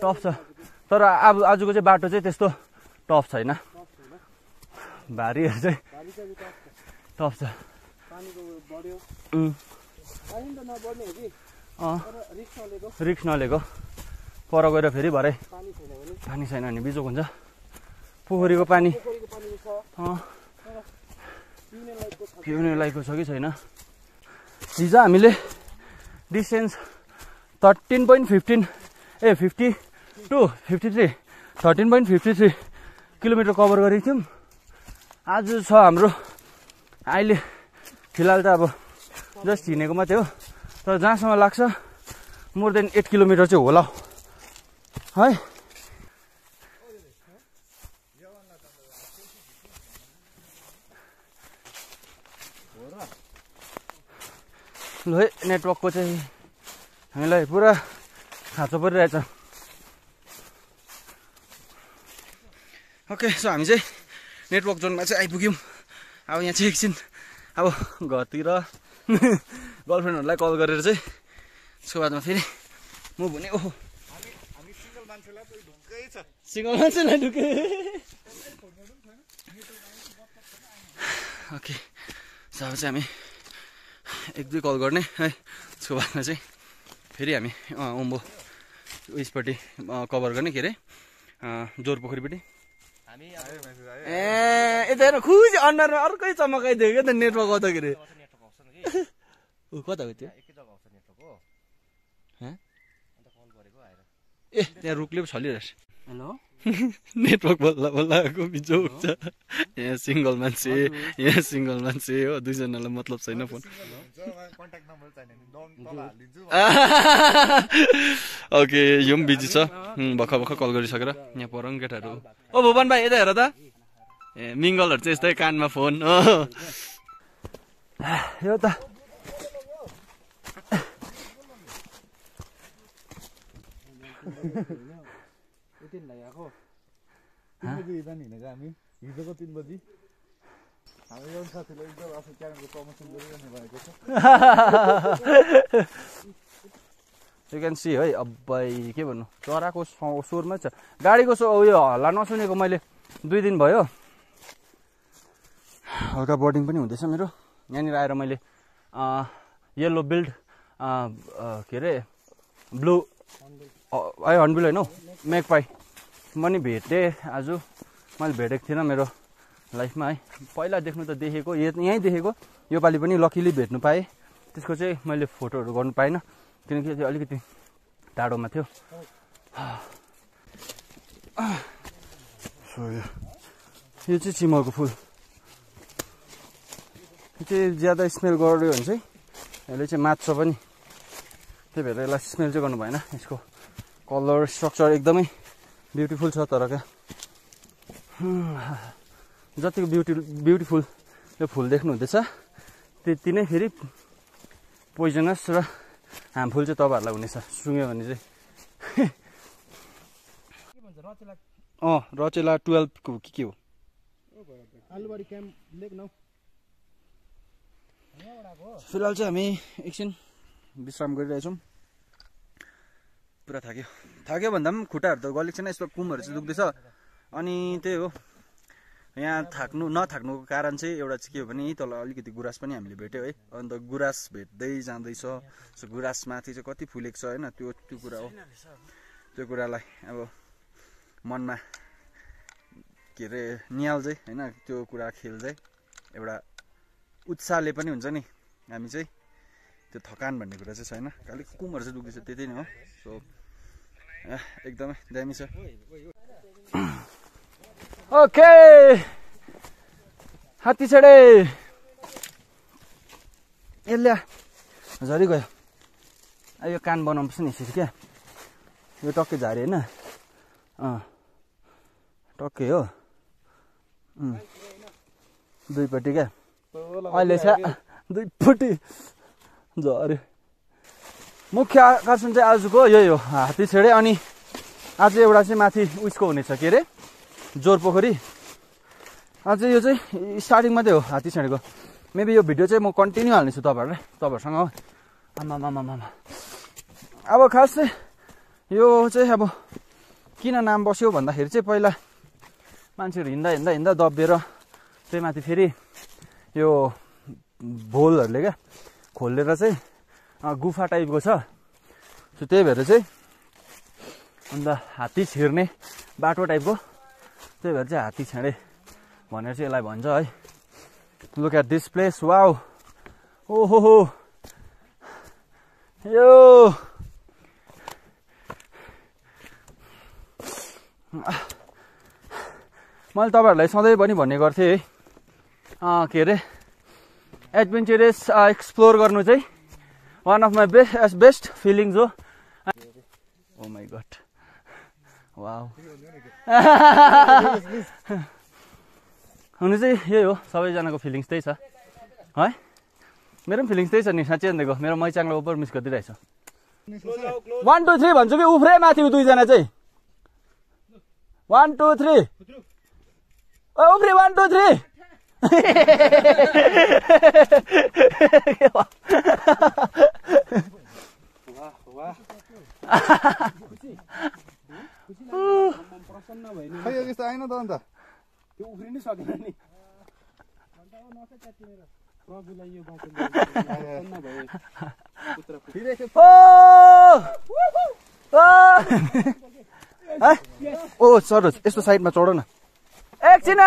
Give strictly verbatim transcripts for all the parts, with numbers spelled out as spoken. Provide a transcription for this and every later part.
Tough छ तर अब आजको चाहिँ बाटो चाहिँ त्यस्तो टफ छैन भारी चाहिँ टफ छ पानीको बढ्यो अनि त नबढ्ने हो कि रिस्क नलेको रिस्क नलेको पर गएर फेरि भरे पानी छैन भने पानी छैन भने बिजोक हुन्छ पोखरीको पानी पोखरीको पानी छ अ पिउने लायकको छ पिउने लायकको छ कि छैन हिजो हामीले distance thirteen point one five ए fifty two fifty three thirteen point one five three kilometre cover गरेको थियौं आज छ हाम्रो अहिले फिलहाल त अब जस्ट हिनेको मात्रै हो तर जहाँसम्म लाग्छ मोर देन एट किलोमिटर चाहिँ होला है ल है नेटवर्कको चाहिँ हामीलाई पुरा खाँचो परिरहेछ ओके सो हामी चाहिँ नेटवर्क जोनमा चाहिँ आइपुग्यौं अब यहाँ चाहिँ एकछिन अब घरतिर गर्लफ्रेन्डहरुलाई कल गरेर चाहिँ त्यसको बादमा फेरि मुभ हुने ओहो हामी हामी सिंगल मान्छेलाई त ढुक्कै छ सिंगल मान्छेलाई ढुक्कै ओके सो अब चाहिँ हामी एक दुई कल गर्ने है त्यसको बादमा चाहिँ फेरि हामी ओम्बो उयसपट्टि कभर गर्ने के अरे जोरपोखरीपट्टि ए यता हेर्नु खुसी अन्डरमा अर्कै चमकाइदियो क्या त नेटवर्क आउँदाखेरि ऊ कता हो त्यो ए त्यहाँ रुखले पो छलिरहेछ हेलो नेटवर्क बल्ल बल्लको बिजोक छ यहाँ सिङ्गल मान्छे यहाँ सिङ्गल मान्छे हो दुईजनालाई मतलब छैन फोन ओके यो पनि बिजी छ भर्खर भर्खर कल गरिसकेर यहाँ परङ केटाहरू ओ भुवन भाइ यता हेर त ए मिङ्गलहरु चाहिँ यस्तै कानमा फोन हो यो त तीन लगाको तीन बजे इदान हिनेको हामी हिजोको तीन बजे हामी एउटा साथीले एकदम आफ्नो च्यानलको प्रमोसन गरिरहनु भएको छ यु क्यान सी है अब्बै के भन्नु चराको स्वरमा छ गाडीको उयो हल्ला नसुनेको मैले दुई दिन भयो हल्का बोर्डिङ पनि हुँदैछ मेरो यहाँनिर आएर मैले येल्लो बिल्ड के अरे ब्लू आई हर्नबिल होइन हौ मेगपाइ पनि भेटेँ आज मैले भेटेको थिएन मेरो लाइफमा है पहिला देख्नु त देखेको यहीँ देखेको योपालि पनि लकिली भेट्नु पाएँ त्यसको चाहिँ मैले फोटोहरू गर्नु पाइनँ किनकि त्यो अलिकति टाढोमा थियो यो चाहिँ चिमलको फुल यो चाहिँ ज्यादा स्मेल गऱ्यो भने चाहिँ यसले चाहिँ मात्छ पनि त्यही भएर यसलाई स्मेल चाहिँ गर्नु भएन यसको कलर स्ट्रक्चर एकदमै ब्युटिफुल छ तर क्या जतिको ब्युटी ब्युटिफुल यो फुल देख्नु हुँदैछ त्यति नै फेरि पोइजनस र हार्मफुल चाहिँ तपाईँहरूलाई हुनेछ सुँग्यो भने चाहिँ अँ रचेला ट्वेल्भको के के हो फिलहाल चाहिँ हामी एकछिन विश्राम गरिरहेछौँ पुरा थाक्यो थाक्यो भन्दा पनि खुट्टाहरू त गलेको छैन यसमा कुमहरू चाहिँ दुख्दैछ अनि त्यही हो यहाँ थाक्नु नथाक्नुको कारण चाहिँ एउटा चाहिँ के हो भने तल अलिकति गुराँस पनि हामीले भेट्यौँ है अन्त गुराँस भेट्दै जाँदैछ सो गुराँसमाथि चाहिँ कति फुलेको छ होइन त्यो त्यो कुरा हो त्यो कुरालाई अब मनमा के अरे नियाल चाहिँ होइन त्यो कुरा खेल चाहिँ एउटा उत्साहले पनि हुन्छ नि हामी चाहिँ त्यो थकान भन्ने कुरा चाहिँ छैन खालि कुमहरू चाहिँ दुख्दैछ त्यति नै हो सो एकदमै दामी छ ओके हात्ती छेडे यसले झरी गयो यो कान बनाउनुपर्छ नि यसरी क्या यो टक्कै झारी होइन अँ टक्कै हो दुईपट्टि क्या अहिले छ दुईपट्टि झऱ्यो मुख्य आकर्षण चाहिँ आजको यही हो हात्ती छेडे अनि आज एउटा चाहिँ माथि उइसको हुनेछ के अरे जोरपोखरी आज यो चाहिँ स्टार्टिङ मात्रै हो हात्ती छेडेको मेबी यो भिडियो चाहिँ म कन्टिन्यू हाल्नेछु तपाईँहरूलाई तपाईँहरूसँग हो आमा आमा आमा अब खास चाहिँ यो चाहिँ अब किन नाम बस्यो भन्दाखेरि चाहिँ पहिला मान्छेहरु हिँड्दा हिँड्दा हिँड्दा दब्बेर त्यही माथि फेरि यो भोलहरुले के खोलेर चाहिँ गुफा टाइपको छ सो त्यही भएर चाहिँ अन्त हात्ती छिर्ने बाटो टाइपको त्यही भएर चाहिँ हात्ती छेडे भनेर चाहिँ यसलाई भन्छ है। Look at this place, wow, ओहो हो यो मैले तपाईहरुलाई सधैँ पनि भन्ने गर्थे है अ के रे एडभेन्चरस एक्सप्लोर गर्नु चाहिँ one of my best best feelings हो। ओ माइ गॉड, वाउ, हुनु चाहिँ यही हो सबैजनाको फिलिङ्स त्यही छ है, मेरो पनि फिलिङ्स त्यही छ नि साच्चै भनेको मेरो मैचाङले ओभर मिस गरिरहेछ। वान टू थ्री भन्छु कि उफ्रे माथि दुईजना चाहिँ वान टू थ्री ओ उफ्रे वान टू थ्री ओ सरोज यस्तो साइडमा चढ न एकछिन है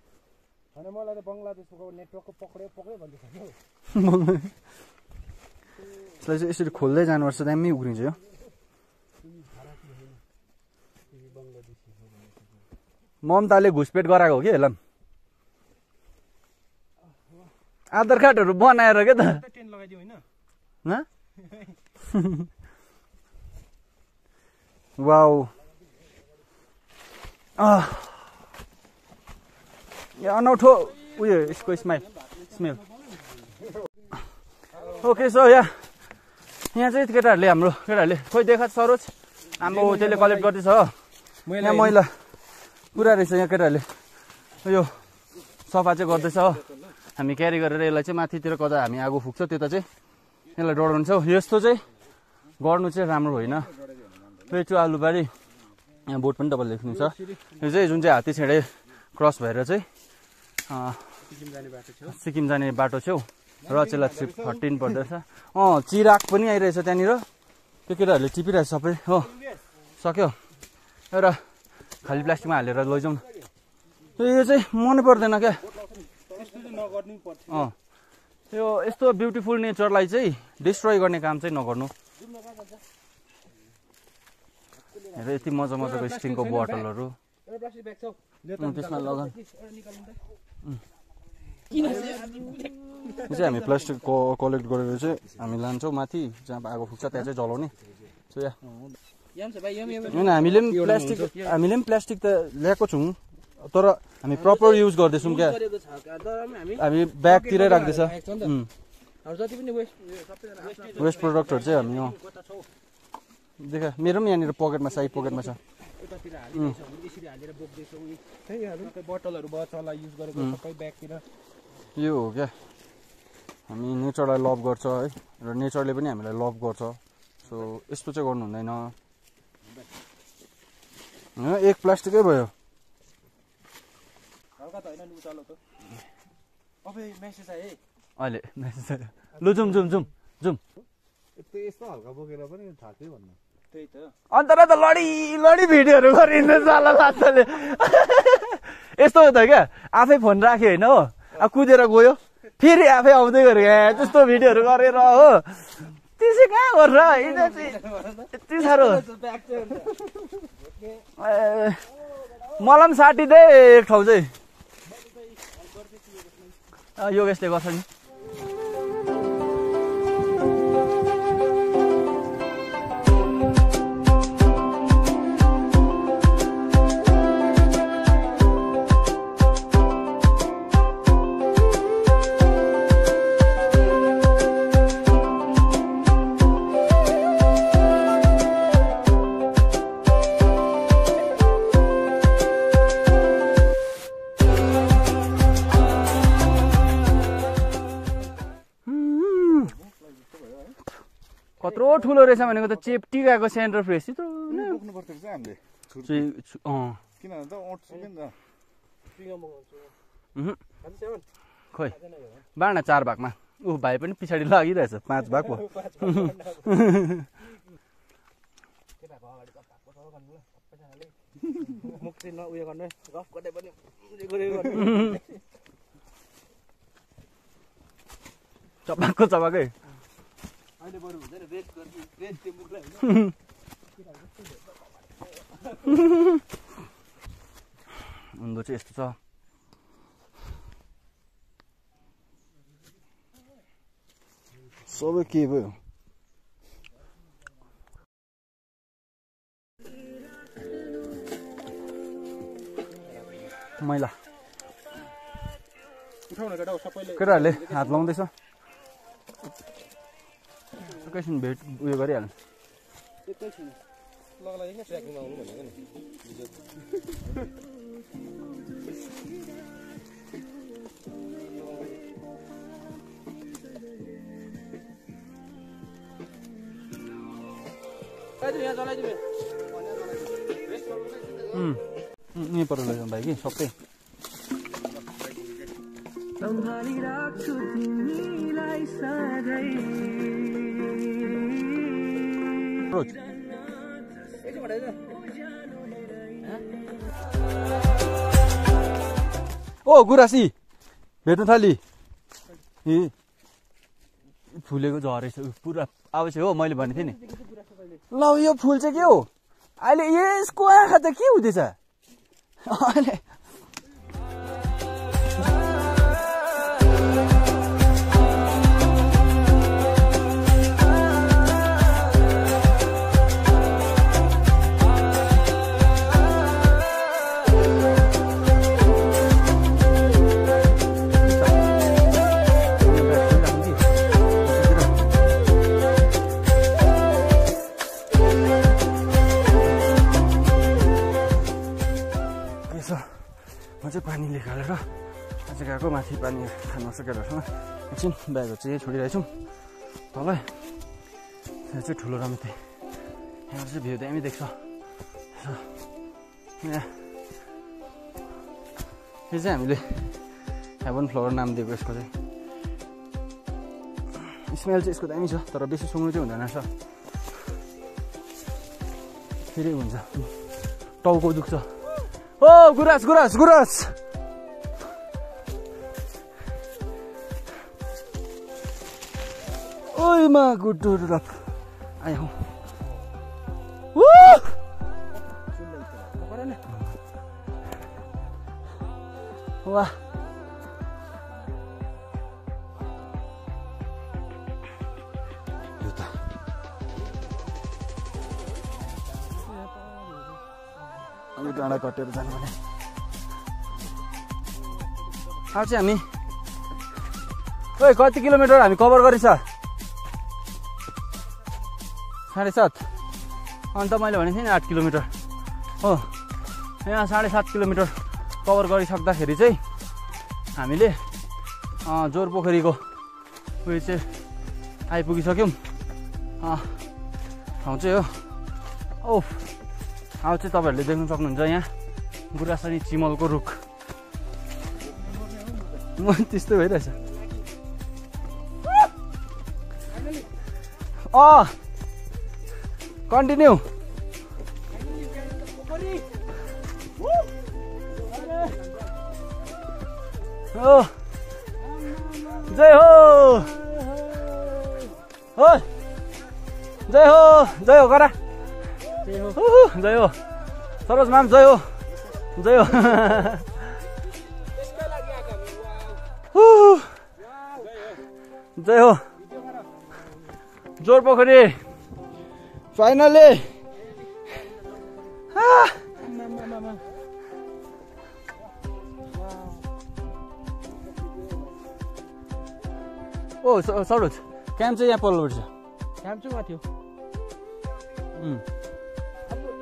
अनि मलाई त बङ्गलादेशको नेटवर्कको पक्रे पक्रे भन्दै थियो त्यसले यसरी खोल्दै जानुपर्छ दामी उग्रिन्छ यो ममताले घुसपेट गराएको हो के ल आधार कार्डहरु बनाएर के त टेन लगाइदियो हैन न वाउ अह या अनौठो उयो यसको स्मेल स्मेल ओके सो या यहाँ चाहिँ केटाहरुले हाम्रो केटाहरुले खोइ देखा सरोज हाम्रो त्यसले कलेक्ट गर्दैछ यहाँ मैला पुरा रहेछ यहाँ केटाहरुले यो सफा चाहिँ गर्दैछ हामी क्यारी गरेर यसलाई चाहिँ माथितिर कता हामी आगो फुक्छ त्यो त चाहिँ यसलाई डढाउँछ यस्तो चाहिँ गर्नु चाहिँ राम्रो होइन। पेटु आलुबारी यहाँ बोर्ड पनि डबल लेख्नु छ यो चाहिँ जुन चाहिँ हात्ती छेडे क्रस भएर चाहिँ सिक्किम जाने बाटो छेउ र चेला ट्रिप थर्टिन पर्दैछ। अँ चिराग पनि आइरहेछ त्यहाँनिर त्यो केटाहरूले टिपिरहेछ सबै हो सक्यो एउटा खाली प्लास्टिकमा हालेर लैजाउँ यो चाहिँ मनै पर्दैन क्या अँ यो यस्तो ब्युटिफुल नेचरलाई चाहिँ डिस्ट्रोय गर्ने काम चाहिँ नगर्नु। हेर यति मजा मजाको स्टिङको बोतलहरू त्यसमा लगा चाहिँ हामी प्लास्टिक कलेक्ट गरेर चाहिँ हामी लान्छौँ माथि जहाँ आगो फुक्छ त्यहाँ चाहिँ जलाउने होइन। हामीले पनि प्लास्टिक हामीले पनि प्लास्टिक त ल्याएको छौँ तर हामी प्रपर युज गर्दैछौँ क्या हामी ब्यागतिरै राख्दैछ वेस्ट प्रडक्टहरू चाहिँ हामी देखा मेरो पनि यहाँनिर पकेटमा साइड पकेटमा छ यो हो क्या हामी नेचरलाई लभ गर्छ है र नेचरले पनि हामीलाई लभ गर्छ सो यस्तो चाहिँ गर्नु हुँदैन। एक प्लास्टिकै भयो अहिले लु जुम जुम जुम जुम यस्तो हल्का बोकेर पनि थाक्यो भन्नु अन्त त लडी लडी भिडियोहरू गरिँदै जाला लान्छले यस्तो हो त क्या आफै फोन राख्यो होइन हो अब कुदेर गयो फेरि आफै आउँदै गरे ए त्यस्तो भिडियोहरू गरेर हो त्यसै कहाँ गर्छ यति साह्रो मलाई पनि साटिँदै एक ठाउँ चाहिँ योगेशले गर्छ नि ठुलो रहेछ भनेको त चेप्टिकाको सेन्टर फ्रेस त बोक्नु पर्छ हामीले अ किन त ओट छ नि त पिगामा हुन्छ उहु सेवन खोइ बाना चार भागमा ओ भाइ पनि पिछाडी लागिरहेछ पाँच भाग हो केटा भागाडी सब भागको सब गर्नु ल सबै जनाले मुख चाहिँ नउयो गर्नु गफ गर्दै पनि जे गरे गर्नु चपाको चपाकै अहिले बरु हुँदैन रेड गर्छु रेड त्यो मुखलाई हैन उन्दो चाहिँ यस्तो छ सबै के भयो मैला उठाउन गडौ सबैले केटाहरुले हात लाउँदै छ लोकेसन भेट उयो गरिहाल्नु त्यतै छैन लगला हैन ट्र्याकिङमा आउनु भनेको नि गाडी यहाँ चलाइदिनु हम्म यही पर लैजाउँ भाइ कि सबै सम्हाली राख्छु तिमीलाई सधैँ Roach. Oh, Gurasi. Betu thali. He. Phule ko jare chha. Pura aave chha ho. Maile bhane thiye ni. Lau yo phul chha ke ho? Aile yesko aankha ta ke hudai chha? Aile को माथि पानी खान नसकेर रहेछ एकछिन ब्यागहरू चाहिँ छोडिरहेछु तल यहाँ चाहिँ ठुलो रमिते यहाँ चाहिँ भ्यू दामी देख्छ यहाँ यो चाहिँ हामीले हेभन फ्लावर नाम दिएको यसको चाहिँ स्मेल चाहिँ यसको दामी छ तर बेसी सुँग्नु चाहिँ हुँदैन रहेछ फेरि हुन्छ टाउको दुख्छ ओ गुरास गुरास गुरास Oh my good love. I am. Woo! Wow. Yuta. I'm gonna cut it down. How's it, Ami? Wait, how many kilometers? I'm covered, sir. साढे सात अन्त मैले भनेको थिएँ नि आठ किलोमिटर हो यहाँ साढे सात किलोमिटर कभर गरिसक्दाखेरि चाहिँ हामीले जोरपोखरीको उयो चाहिँ आइपुगिसक्यौँ ठाउँ चाहिँ हो औ ठाउँ चाहिँ तपाईँहरूले देख्न सक्नुहुन्छ यहाँ गुराँस अनि चिमलको रुख म त्यस्तो भइरहेछ अँ Continue. Oh, Jai Ho! Oh, Jai Ho! Jai Ho, Kara! Jai Ho! Saroj ma'am, Jai Ho! Jai Ho! Jai Ho! Jorpokhari! Finally! Ah! Oh, Saroj, camp is here. Camp is here. Hmm.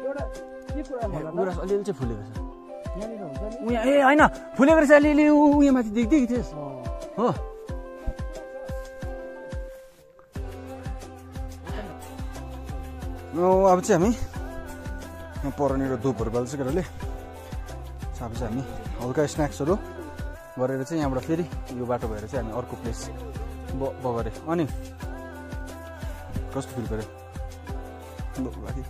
Guras a little full of it. Hey, I know. Full of it, a little. You must dig this. Oh. अब चाहिँ हामी यहाँ परनेर धुपहरु बाल्छ गरेले अब चाहिँ हामी हल्का स्न्याक्सहरु गरेर चाहिँ यहाँबाट फेरि यो बाटो भएर चाहिँ हामी अर्को प्लेस बगरे अनि कस्तो फिल गरे भोक लाग्यो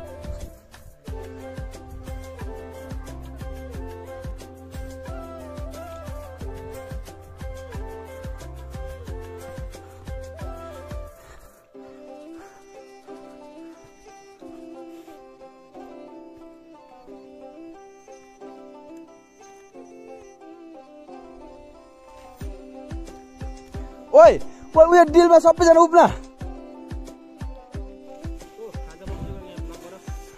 Oi, what we are dealing with up is an opener.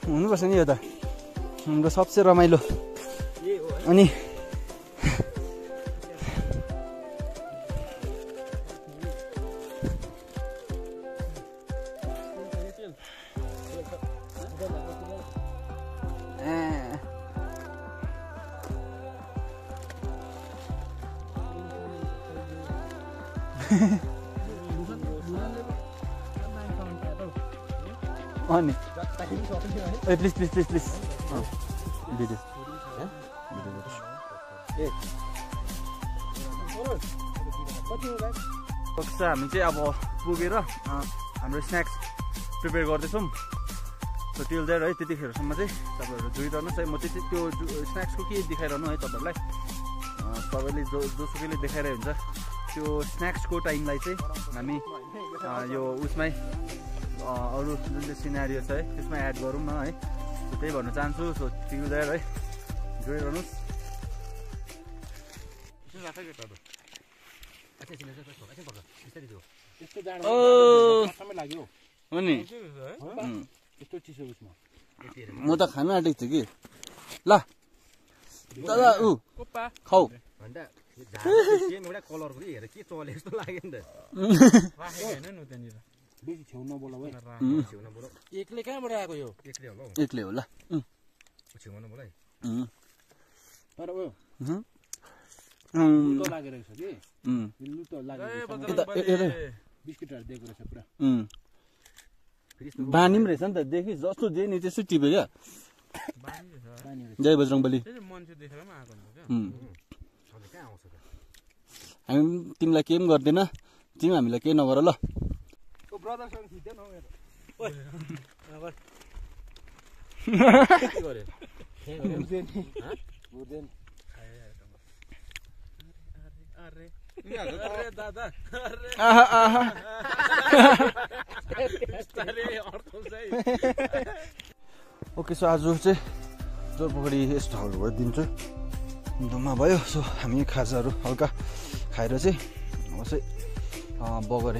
Who was any other? The subset of my look. Only on it. Hey, please, please, please, please. Oh, video. Yeah? Video. Okay, I'm just about bugera. I'm ready snacks prepare for this one. So till there, right? Did you hear? So much. Tapar, do it or not? So much. Till snacks cookie, did you hear or not? Tapar, like. Probably two, two kilo. Did you hear? Unja. So snacks ko time like say. Nami. Yo, usmai. Uh, or the scenario say this my ad gorum na hai so tei bhannu chahanchu so till there hai joi ranus isma acha ke tado acha sile se so acha parcha istari jo isko jaan samay lagyo ho ni isto chiso usma mo ta khana atek thi ki la dada u koppa khau bhanda ye jaan euta color ko here ke chole jasto lagyo ni ta rahe haina nu ta ni बेसी छौ नबोला भाइ छौ नबोला एकले कहाँबाट आको यो एकले होला एकले होला अ छौ नबोला अ तर ओ अ लागेको छ के लु त लागेको छ बिस्किटहरु दिएको रहेछ पुरा अ बानी रहेछ नि त देखि जस्तो जे नि त्यसै टिपे क्या बानी रहेछ जय बजरंगबली त्यो मान्छे देखेर म आको हुन्छ के सधैँ कहाँ आउँछ त हामी तिमीलाई के पनि गर्दैन तिमी हामीलाई के नगर ल brother song hit no mero oi nabar ke gare urden ha urden aye aye aye aye dada aha aha stare orto sai okay so aaj chai jo pogadi yesto halu dinchu duma bhayo so hami khaja haru halka khaira chai अब चाहिँ बगरे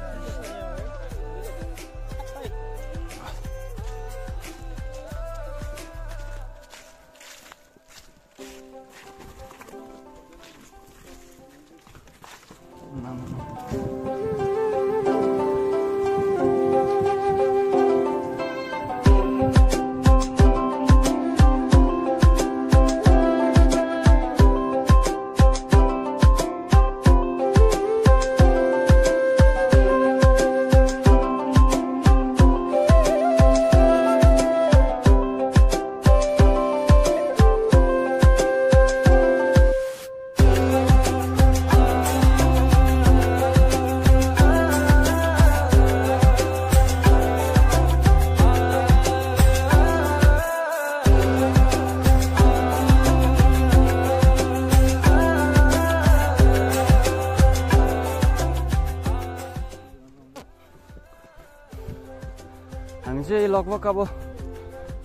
लगभग अब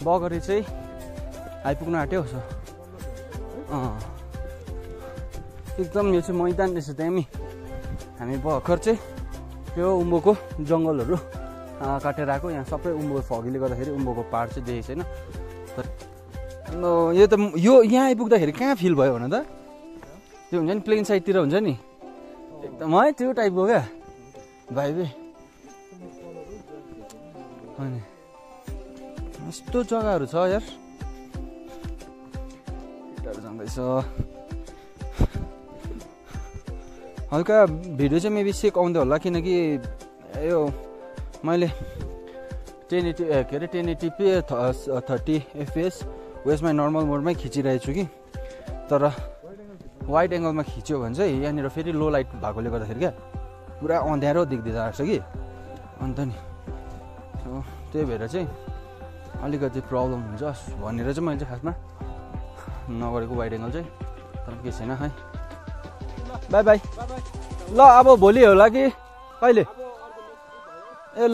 बगरी चाहिँ आइपुग्न आँट्यो छ एकदम यो चाहिँ मैदान रहेछ दामी हामी भर्खर चाहिँ त्यो उम्बोको जङ्गलहरू काटेर आएको यहाँ सबै उम्बो फगीले गर्दाखेरि उम्बोको पार्ट चाहिँ देखेको छैन यो त यो यहाँ आइपुग्दाखेरि कहाँ फिल भयो भने त त्यो हुन्छ नि प्लेन साइडतिर हुन्छ नि एकदमै त्यो टाइपको क्या भाइ बे अनि यस्तो जग्गाहरू छ यार केटाहरु जाँदैछ हल्का भिडियो चाहिँ मेबी सेक आउँदै होला किनकि यो मैले टेन एटी के अरे ten eighty P thirty F P S वेस्टमा नर्मल मोडमै खिचिरहेछु कि तर वाइड एङ्गलमा खिच्यो भने चाहिँ यहाँनिर फेरि लो लाइट भएकोले गर्दाखेरि क्या पुरा अँध्यारो देख्दै आएको छ कि अन्त नि त्यही भएर चाहिँ अलिकति प्रब्लम हुन्छ भनेर चाहिँ मैले चाहिँ खासमा नगरेको वाइड एङ्गल चाहिँ तर केही छैन है बाई बाई ल अब भोलि होला कि कहिले ए ल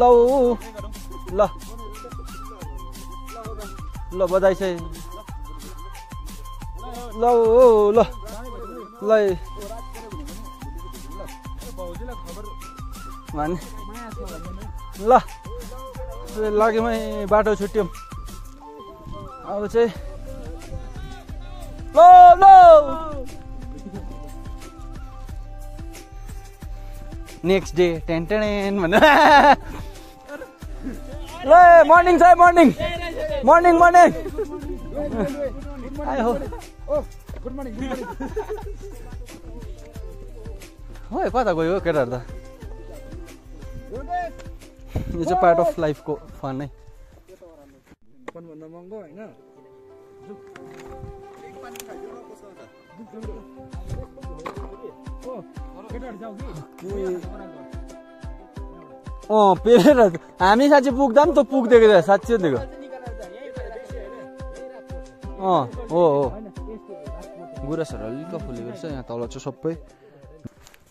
ल ल ल बधाई छ ल ल ल माने ल लागेमै बाटो छुट्यौँ अब चाहिँ ल ल नेक्स्ट डे टेन टेन भन्नु ल morning sir morning morning morning आयो हो गुड मर्निङ हो कता गयो केटाहरू त यो चाहिँ पार्ट अफ लाइफ को फन है अँ पेरेर हामी साँच्चै पुग्दा पनि त पुग्दै साँच्चै दिएको अँ हो हो गुराँसहरू अलिक फुलेको रहेछ यहाँ तल छ सबै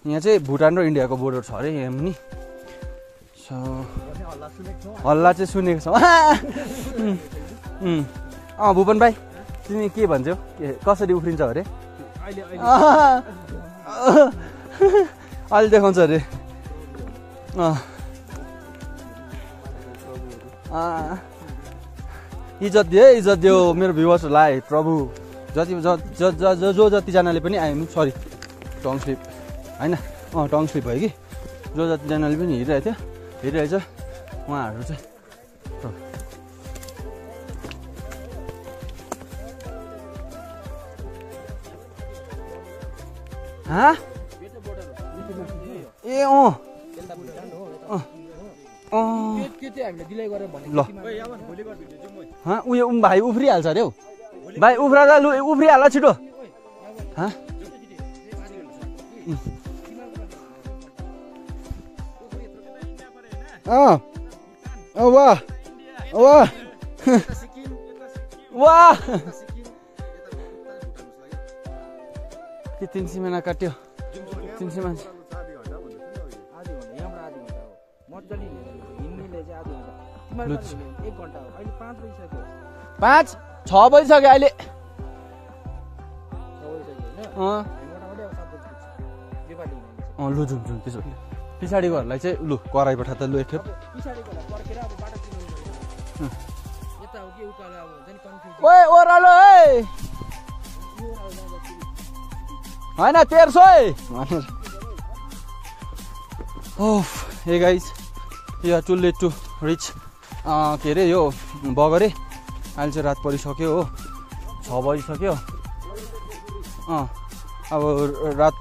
यहाँ चाहिँ भुटान र इन्डियाको बोर्डर छ अरे यहाँ पनि सो हल्ला चाहिँ सुनेको छौँ अँ भुपन भाइ तिमी के भन्छौ कसरी उफ्रिन्छ अरे अहिले देखाउँछ अरे इज्जत दियो इज्जत दियो मेरो भ्युवर्सहरूलाई प्रभु जति जो जतिजनाले पनि आयौँ सरी टङ स्लिप होइन अँ टङ स्लिप भयो कि जो जतिजनाले पनि हिँडिरहेको थियो हिँडिरहेछ उहाँहरू चाहिँ हाँ ए अँ अँ उयो भाइ उफ्रिहाल्छ अरे हौ भाइ उफ्रा लु उफ्रिहाल छिटो अँ वाह वाह वाह कि तीन सौ महीना काट्यो तीन सौ मान्छे पाँच छ बजिसक्यो अहिले लु जुम जुम पछाडिकोहरूलाई चाहिँ लु कराई पठा त लु एक खेप ओह्रालो है होइन तेह्र सय ए गाइज यो टु लेट टु रिच के अरे यो बगरे अहिले चाहिँ रात परिसक्यो हो छ बजिसक्यो अँ अब रात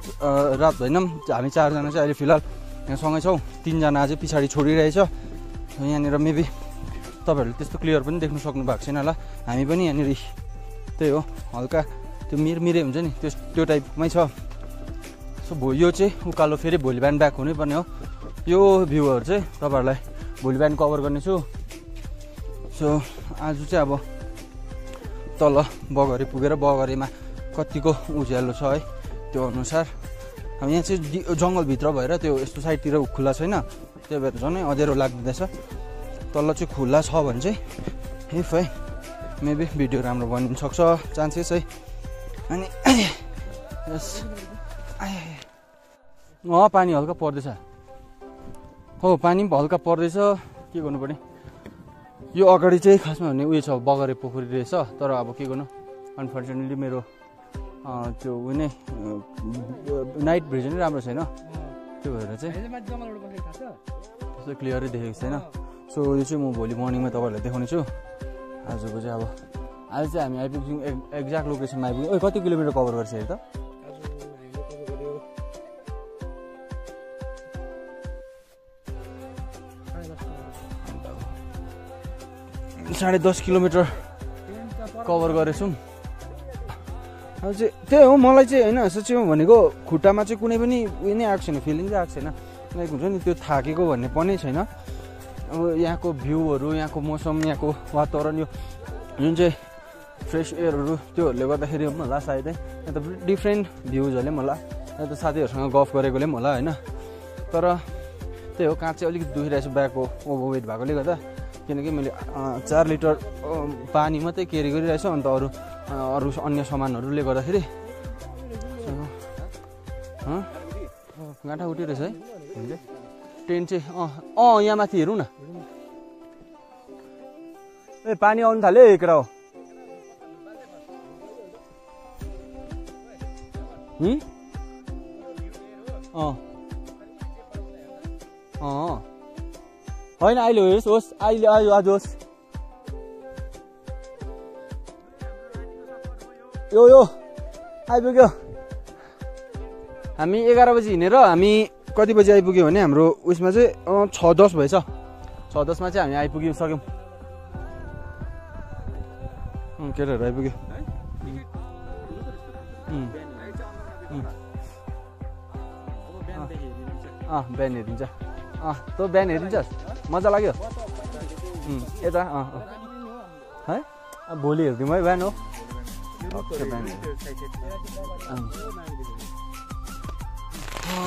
रात होइन हामी चारजना चाहिँ अहिले फिलहाल यहाँ सँगै छौँ तिनजना अझै पछाडि छोडिरहेछ यहाँनिर मेबी तपाईँहरूले त्यस्तो क्लियर पनि देख्नु सक्नु भएको छैन होला हामी पनि यहाँनिर त्यही हो हल्का त्यो मिरमिरे हुन्छ नि त्यो त्यो टाइपमै छ सो भो यो चाहिँ उकालो फेरि भोलि बिहान ब्याक हुनैपर्ने हो यो भ्यूहरू चाहिँ तपाईँहरूलाई भोलि बिहान कभर गर्नेछु सो आज चाहिँ अब तल बगरे पुगेर बगरेमा कतिको उज्यालो छ है त्यो अनुसार हामी यहाँ चाहिँ जङ्गलभित्र भएर त्यो यस्तो साइडतिर खुल्ला छैन त्यही भएर झन् अँधेरो लाग्दैछ तल चाहिँ खुल्ला छ भने चाहिँ इफ है मेबी भिडियो राम्रो बनिन सक्छ चान्सेस है अनि अँ पानी हल्का पर्दैछ हो पानी पनि हल्का पर्दैछ के गर्नु पर्ने यो अगाडि चाहिँ खासमा भन्ने उयो छ बगरे पोखरी रहेछ तर अब के गर्नु अनफर्चुनेटली मेरो त्यो उनी नाइट भिजन राम्रो छैन त्यो भएर चाहिँ क्लियरै देखेको छैन सो यो चाहिँ म भोलि मर्निङमा तपाईहरुलाई देखाउनेछु आजको चाहिँ अब आज चाहिँ हामी आइपुग्छौँ एक्ज्याक्ट लोकेसनमा आइपुग्यौँ कति किलोमिटर कभर गर्छ हेर त साढे दस किलोमिटर कभर गरेछौँ अब चाहिँ त्यही हो मलाई चाहिँ हैन सोचे भनेको खुट्टामा चाहिँ कुनै पनि उयो नै आएको छैन फिलिङ चाहिँ आएको छैन लाइक हुन्छ नि त्यो थाकेको भन्ने पनि छैन अब यहाँको भ्यूहरु यहाँको मौसम यहाँको वातावरण यो जुन चाहिँ फ्रेश एयरहरु त्योहरुले गर्दाखेरि मलाई सायद यहाँ त डिफ्रेन्ट भ्यूजहरुले मलाई यहाँ त साथीहरुसँग गफ गरेकोले पनि होला हैन तर त्यही हो काँचै अलिकति दुखिरहेछ ब्याकको ओभरवेट भएकोले गर्दा किनकि मैले चार लिटर पानी मात्रै क्यारी गरिरहेछु अन्त अरु अरु अन्य सामानहरुले गर्दाखेरि ह गाँठा उठिरहेछ है हुन्छ टेन्ट चाहिँ अ अ यहाँ माथि हेरौँ न ए पानी आउन थाल्यो एकरा हो हु अ अ होइन अहिले होस् होस् अहिले आयो आज होस् यो यो आइपुग्यो हामी एघार बजी हिँडेर हामी कति बजी आइपुग्यो भने हाम्रो उयसमा चाहिँ छ दस भएछ छ दसमा चाहिँ हामी आइपुग्यौँ सक्यौँ केटाहरू आइपुग्यो अँ बिहान हेरिन्छ अँ तँ बिहान हेरिन्छ मजा लाग्यो यता है भोलि हेर्थ्यौँ है बिहान हो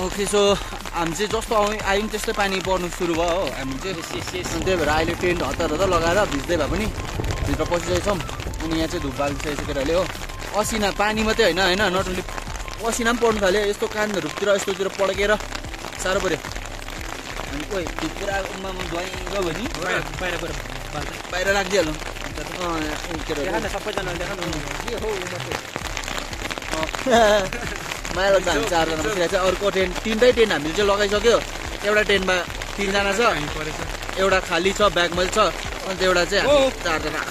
ओके सो हामी चाहिँ जस्तो आयौँ त्यस्तै पानी पर्नु सुरु भयो हो हामी चाहिँ त्यही भएर अहिले टेन्ट हतार हतार लगाएर भिज्दै भए पनि भित्र पसिरहेछौँ अनि यहाँ चाहिँ धुप बालिसकेको छ केटाहरूले हो असिना पानी मात्रै होइन होइन नट ओन्ली असिना पनि पर्नु थाल्यो यस्तो कानहरूतिर यस्तोतिर पड्केर साह्रो पऱ्यो कोही त्यो पुरा उमा गयो भने बाहिर गएर बाहिर राखिदिइहाल्नु सबैजना माया लाग्छ हामी चारजना बसिरहेको छ अर्को टेन्ट तिनटै टेन्ट हामीले चाहिँ लगाइसक्यो एउटा टेन्टमा तिनजना छ एउटा खाली छ ब्यागमल छ अन्त एउटा चाहिँ चारजना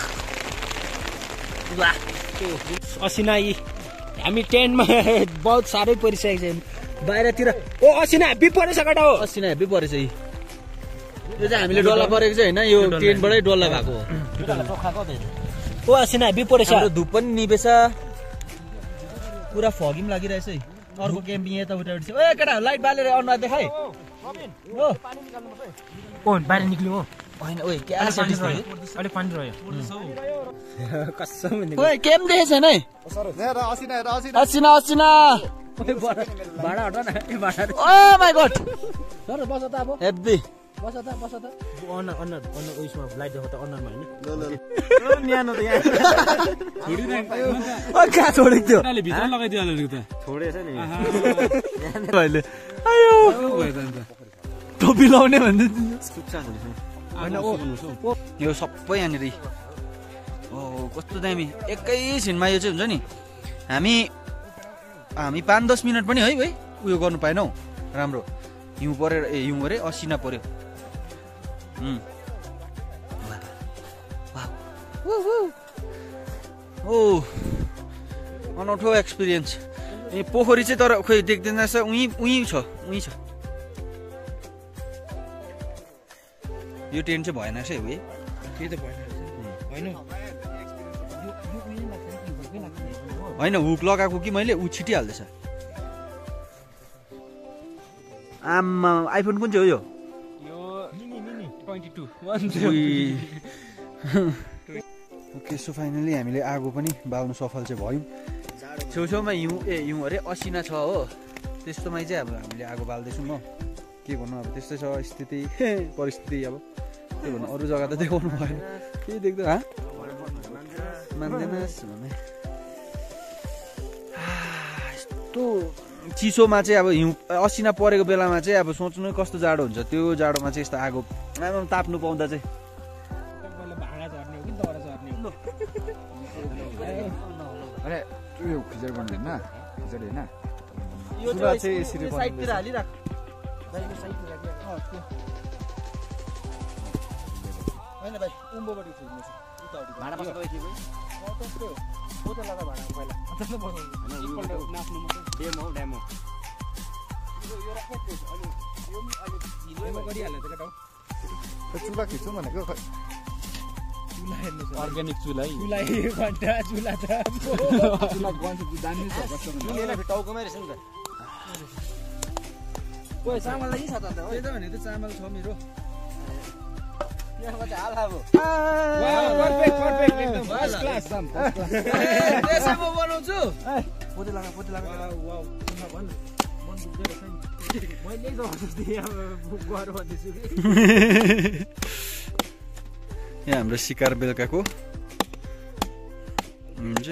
असिना हामी टेन्टमा बहुत साह्रै परिसकेको छ बाहिरतिर ओ असिना हेप्पी परेछ केटा हो असिना हेप्पी परेछ यी यो चाहिँ हामीले डल्ला परेको चाहिँ हैन यो टेन्टबाटै डल्ला भएको हो ओ असिना हेप्पी परेछ धुप पनि निभेछ पुरा फगी पनि लागिरहेछ है अर्को क्याम्पिङ यता उता उठ्छ ए केटा लाइट बालेर अनुहार देखाइ ओ पानी निकाल्नु पर्छ है कोन बाहिर निक्लियो हो हैन ओइ के आछ अलि पानी रह्यो कसम नि ओइ केम देखेछ नै सर असिना असिना असिना असिना भाडा हटा न ए भाडा oh my god sir bus त अब हेब्बी बस त बस त अन अन अन उइसमा लाइट देखो त अनमा हैन ल ल ल न्यानो त यहाँ छोडी न ओ का छोड्यो त्यो उनीले भित्र लगाइदियो अलिक त छोडेछ नि न्यानो अहिले आयो टोपी लाउने भन्दै सुच्चा हुन्छ हैन ओ यो सबै यहाँ नि ओ कस्तो दामी एकै छिनमा यो चाहिँ हुन्छ नि हामी हामी पाँच दस मिनट पनि है भाइ उयो गर्नु पाएनौ राम्रो हिउँ परेर ए हिउँ अरे असिना पर्यो ओ अनौठो एक्सपिरियन्स ए पोखरी चाहिँ तर खोइ देख्दैन रहेछ उहीँ उहीँ छ उहीँ छ यो टेन्ट चाहिँ भएन रहेछ है त्यो त भएन होइन होइन हुक लगाएको कि मैले ऊ छिटिहाल्दैछ आमा आइफोन कुन चाहिँ हो यो ओके सो फाइनली हामीले आगो पनि बाल्नु सफल चाहिँ भयौँ छेउछेउमा हिउँ ए हिउँ अरे असिना छ हो त्यस्तोमै चाहिँ अब हामीले आगो बाल्दैछौँ हो के भन्नु अब त्यस्तै छ स्थिति परिस्थिति अब के भन्नु अरू जग्गा त देखाउनु भएन केही देख्दै मान्दैन त्यो चिसोमा चाहिँ अब हिउँ असिना परेको बेलामा चाहिँ अब सोच्नु कस्तो जाडो हुन्छ त्यो जाडोमा चाहिँ यस्तो आगो ताप्नु पाउँदा चाहिँ No. अरे यो खुजर बन्ने ना खुजर हैन यो चाहिँ यसरी बन्ने साइडतिर हालि राख भाइ यो साइडतिर राख हो त्यो हैन भाइ उम्बो बडी खुज्ने छ उता अडी भाडा बस्दै थियो भाइ हो त्यस्तो हो त लगा भाडा पहिला त्यस्तो बस्नु हैन एकपल्ट नाच्नु मात्र डेमो डेमो यो यो राख्या त्यो अनि यो अनि हिलोमा गरि हाल्नु त कटाउ चुला खिच्नु भनेको खै Organic chulai. Chulai banta chula tha. Chula kaun se dani se bachcha banta. Chule na fitau ko mere sunda. Oye samal nahi chha ta. Oye ta bhane ta samal chha mero. Yo bata hal habo. Wow perfect perfect ekdam first class sam. Kaise mo banaunchu? Pote laga pote laga. Wow wow. Sunna bhan. Mon dukde rakhai. Maile jo jasti ab gwaro bhandechu. यहाँ हाम्रो शिकार बेलकाको हुन्छ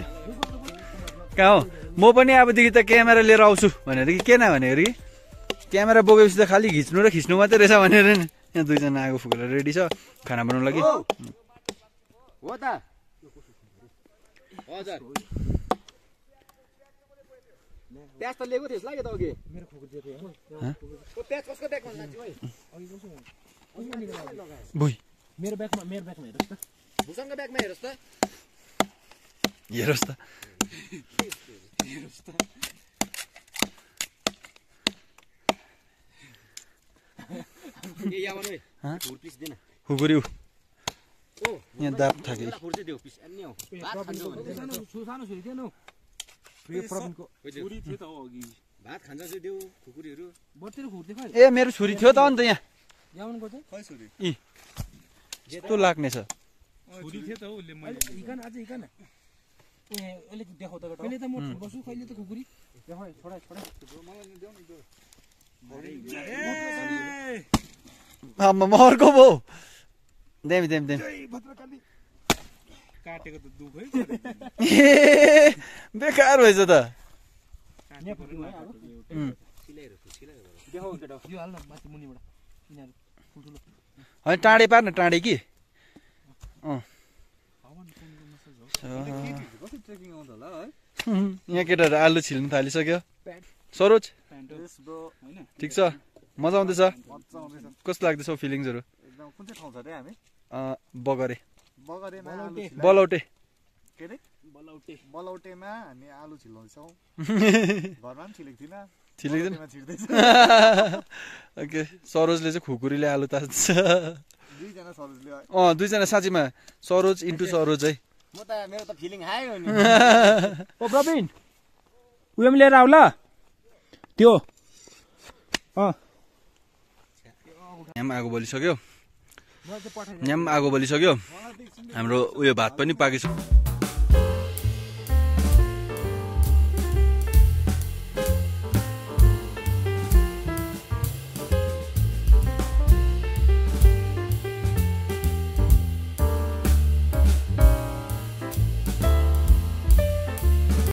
का हो म पनि अबदेखि त क्यामेरा लिएर आउँछु भनेर कि के न भनेर कि क्यामेरा बोकेपछि त खाली खिच्नु र खिच्नु मात्र रहेछ भनेर नि यहाँ दुई जना आगो फुकेर रेडी छ खाना बनाउन लागि हो त हजुर प्याज त लिएको थिएस लाग्यो त अगे मेरो खोको दिएको हैन त्यो प्याज कसको ब्यागमा जान्छ ओइ अगे कसो हुन्छ भई मेरो ब्यागमा मेरो ब्यागमा हेर्नुस् त भुसङको ब्यागमा हेर्नुस् त हेर्नुस् त हेर्नुस् त ए यावन ओइ फुर पिस दिन फुगुरिउ ओ यहाँ दाप थाके फुर चाहिँ देऊ पिस अनि हो भात खान्छ भने सुसानो सुरि दिनु प्रिय प्रब्लमको छुरी थियो त अघि भात खान्छ चाहिँ देऊ खुकुरीहरु बत्तीको खुर देखाइ ए मेरो छुरी थियो त अनि त यहाँ यावनको चाहिँ खै छुरी इ यस्तो लाग्ने छ छोरी थिए त हो ले मैले इकन आज इकन ए अलिक देखाउ त गटो पहिले त म बसु कहिले त खुकुरी देखाउ छोडा छोडा मलाई देऊ नि दो आमा मर्को भो देम देम देम काटेको त दुख है बेकार भएछ त सिलाइहरु सिलाइहरु देखाउ गटो यो हाल न माथि मुनिबाट यिनीहरु ठुल्ठुलो है टाडे पार्न टाडे कि अ यहाँ केटाहरु आलु छिल्न थालिसक्यो सरोज ठीक छ मजा आउँदै छ कस्तो लाग्दैछ फिलिङ्सहरु एकदम कुन चाहिँ ठाउँ छ रे हामी अ बगरे बगरेमा आलु छिल्न बलौटे के रे बलौटे बलौटेमा हामी आलु छिल्न्छौ घरमा पनि छिलेक थिना ओके सरोजले चाहिँ खुकुरीले आलु ताच्छ दुई जना सरोजले अ दुई जना साँच्चैमा सरोज इन्टु सरोज है म त मेरो त फिलिङ आयो नि ओ प्रवीण उयम लिएर आउ ल त्यो अ न्याम आगो बलिसक्यो न्याम आगो बलिसक्यो हाम्रो उयो भात पनि पाकिसक्यो